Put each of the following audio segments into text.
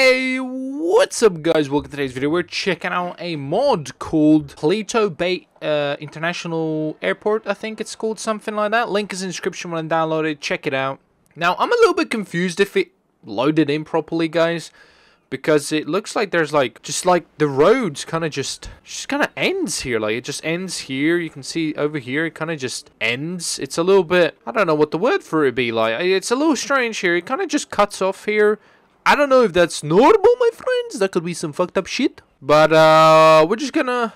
Hey, what's up guys, welcome to today's video. We're checking out a mod called Paleto Bay International Airport, I think it's called, something like that. Link is in the description when I download it, check it out. Now, I'm a little bit confused if it loaded in properly, guys, because it looks like there's like, just like the roads kind of just ends here. Like it just ends here. You can see over here, it kind of just ends. It's a little bit, I don't know what the word for it be like. It's a little strange here. It kind of just cuts off here. I don't know if that's normal, my friends. That could be some fucked up shit. But we're just gonna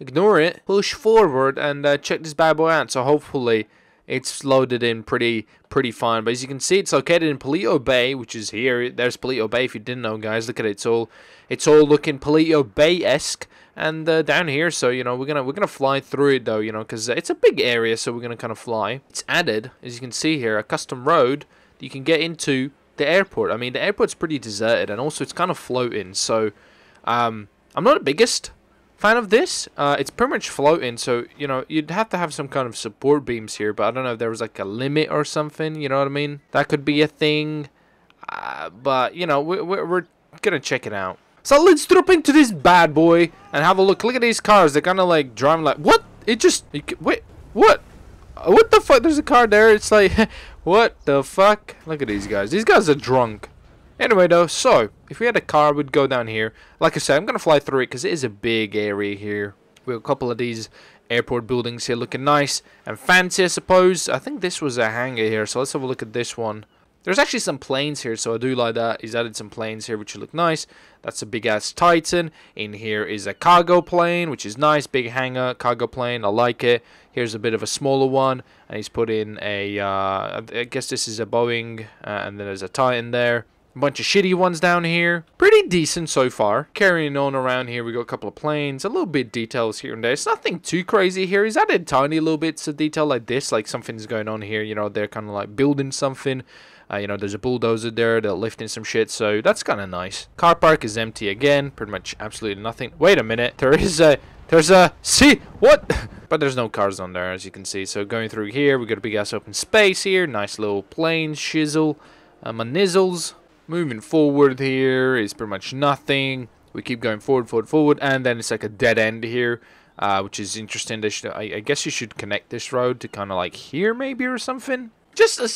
ignore it, push forward, and check this bad boy out. So hopefully it's loaded in pretty fine. But as you can see, it's located in Paleto Bay, which is here. There's Paleto Bay. If you didn't know, guys, look at it. It's all looking Paleto Bay-esque, and down here. So you know, we're gonna fly through it though, you know, because it's a big area. So we're gonna kind of fly. It's added, as you can see here, a custom road that you can get into the airport. I mean, the airport's pretty deserted, and also it's kind of floating, so I'm not the biggest fan of this. It's pretty much floating, so you know, you'd have to have some kind of support beams here, but I don't know if there was like a limit or something, you know what I mean? That could be a thing, but you know, we're gonna check it out. So let's drop into this bad boy and have a look. Look at these cars, they're kind of like driving like, what? It just, wait, what the fuck? There's a car there. It's like, what the fuck? Look at these guys. These guys are drunk. Anyway, though, so if we had a car, we'd go down here. Like I said, I'm gonna fly through it because it is a big area here. We have a couple of these airport buildings here looking nice and fancy, I suppose. I think this was a hangar here, so let's have a look at this one. There's actually some planes here, so I do like that. He's added some planes here, which look nice. That's a big-ass Titan. In here is a cargo plane, which is nice. Big hangar, cargo plane. I like it. Here's a bit of a smaller one. And he's put in a, I guess this is a Boeing. And then there's a Titan there. A bunch of shitty ones down here. Pretty decent so far. Carrying on around here, we got a couple of planes. A little bit of details here and there. It's nothing too crazy here. He's added tiny little bits of detail like this. Like something's going on here. You know, they're kind of like building something. You know, there's a bulldozer there, they're lifting some shit, so that's kind of nice. Car park is empty again, pretty much absolutely nothing. Wait a minute, there's a, see, what? But there's no cars on there, as you can see. So going through here, we got a big ass open space here, nice little plane shizzle, my nizzles. Moving forward here is pretty much nothing. We keep going forward, and then it's like a dead end here. Which is interesting. I guess you should connect this road to kind of like here maybe or something. Just a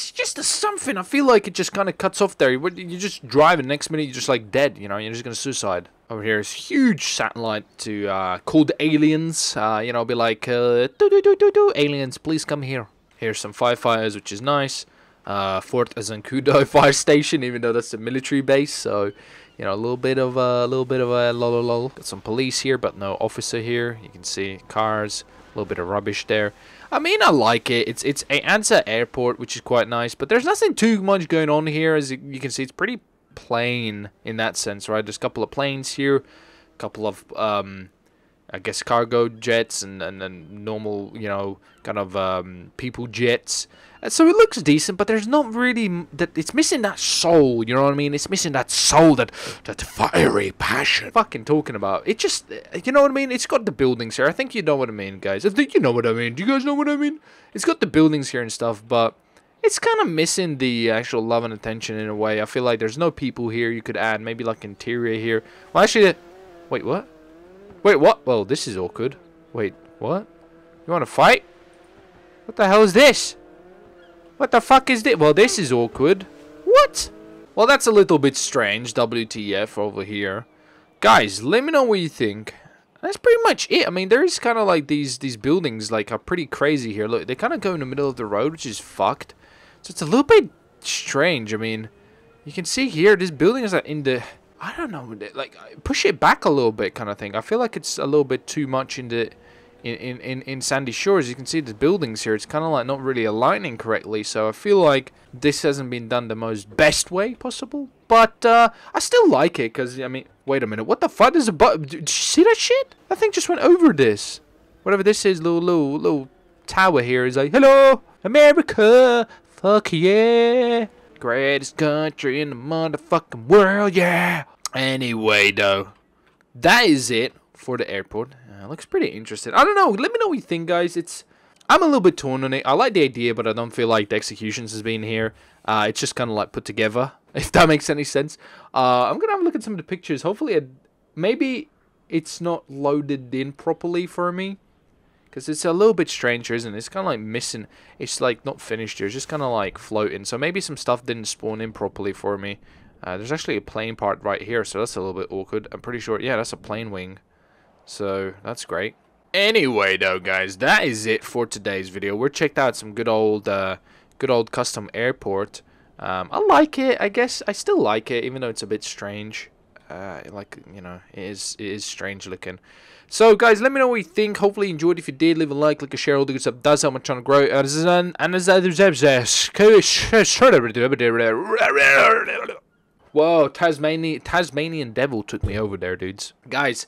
something. I feel like it just kind of cuts off there. You just drive, and next minute you're just like dead. You know, you're just gonna suicide. Over here is huge satellite to call the aliens. You know, be like, do aliens, please come here. Here's some firefighters, which is nice. Fort Azankudo fire station, even though that's a military base. So, you know, a little bit of a lol. Got some police here, but no officer here. You can see cars. A little bit of rubbish there. I mean, I like it. It's a Anza airport, which is quite nice, but there's nothing too much going on here. As you can see, it's pretty plain in that sense, right? There's a couple of planes here, a couple of I guess cargo jets, and normal, you know, kind of people jets. And so it looks decent, but there's not really that. It's missing that soul, you know what I mean? It's missing that soul, that fiery passion. Fucking talking about it, just, you know what I mean? It's got the buildings here. I think you know what I mean, guys. I think you know what I mean. Do you guys know what I mean? It's got the buildings here and stuff, but it's kind of missing the actual love and attention in a way. I feel like there's no people here. You could add maybe like interior here. Well, actually, wait, what? Wait, what? Well, this is awkward. Wait, what? You want to fight? What the hell is this? What the fuck is this? Well, this is awkward. What? Well, that's a little bit strange. WTF over here. Guys, let me know what you think. That's pretty much it. I mean, there is kind of like these buildings like are pretty crazy here. Look, they kind of go in the middle of the road, which is fucked. So it's a little bit strange. I mean, you can see here, this building is like in the... I don't know, like push it back a little bit, kind of thing. I feel like it's a little bit too much in the in Sandy Shores. You can see the buildings here. It's kind of like not really aligning correctly. So I feel like this hasn't been done the most best way possible. But I still like it because, I mean, wait a minute, what the fuck is a button? Did you see that shit? That thing just went over this. Whatever this is, little tower here is like, hello, America, fuck yeah, greatest country in the motherfucking world, yeah. Anyway, though, that is it for the airport. Looks pretty interesting. I don't know. Let me know what you think, guys. I'm a little bit torn on it. I like the idea, but I don't feel like the executions has been here. It's just kind of like put together. if that makes any sense. I'm going to have a look at some of the pictures. Hopefully, maybe it's not loaded in properly for me. Because it's a little bit strange, isn't it? It's kind of like missing. It's like not finished here. It's just kind of like floating. So maybe some stuff didn't spawn in properly for me. There's actually a plane part right here. So that's a little bit awkward. I'm pretty sure. Yeah, that's a plane wing. So that's great. Anyway, though, guys, that is it for today's video. We're checked out some good old custom airport. I like it. I guess I still like it, even though it's a bit strange. Like, you know, it is strange looking. So, guys, let me know what you think. Hopefully, you enjoyed. If you did, leave a like, click a share, all the good stuff. That's how my channel grow. Whoa, Tasmanian devil took me over there, dudes. Guys,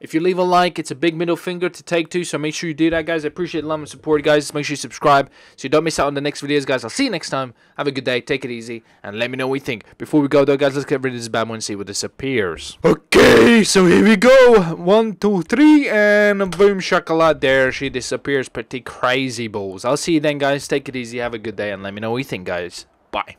if you leave a like, it's a big middle finger to take to, so make sure you do that, guys. I appreciate the love and support, guys. Make sure you subscribe so you don't miss out on the next videos, guys. I'll see you next time. Have a good day. Take it easy, and let me know what you think. Before we go, though, guys, let's get rid of this bad one and see what disappears. Okay, so here we go. 1, 2, 3, and boom, shakalaka. There, she disappears. Pretty crazy balls. I'll see you then, guys. Take it easy. Have a good day, and let me know what you think, guys. Bye.